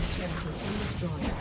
team's turret has been destroyed.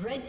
Red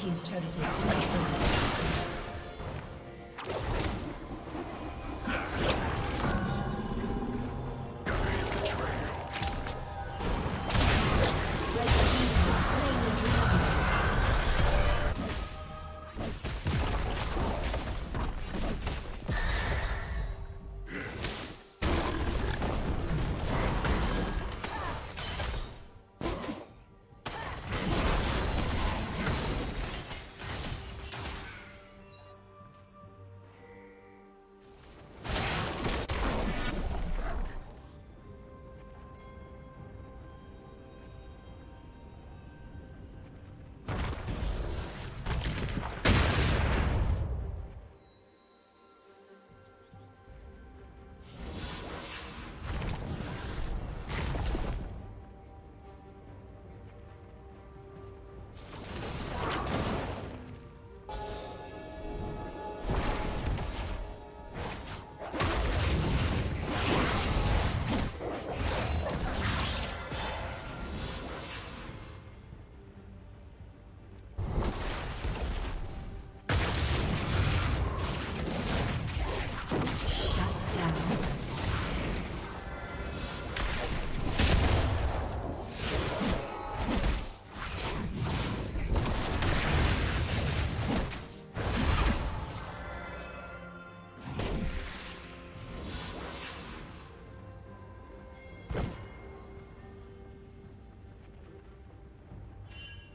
team's turret has been destroyed.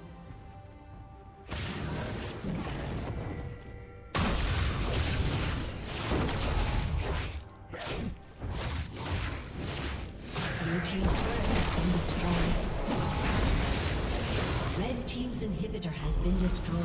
Blue team's turret has been destroyed. Red team's inhibitor has been destroyed.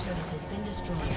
turret has been destroyed.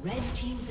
Red team's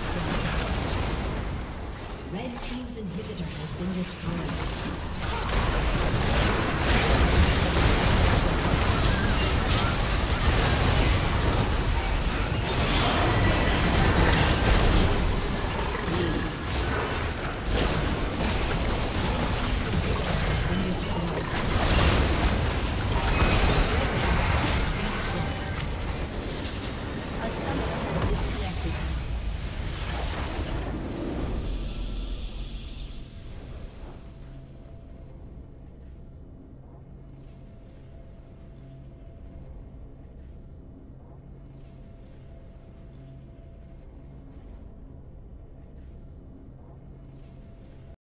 system down. Red team's inhibitor has been destroyed.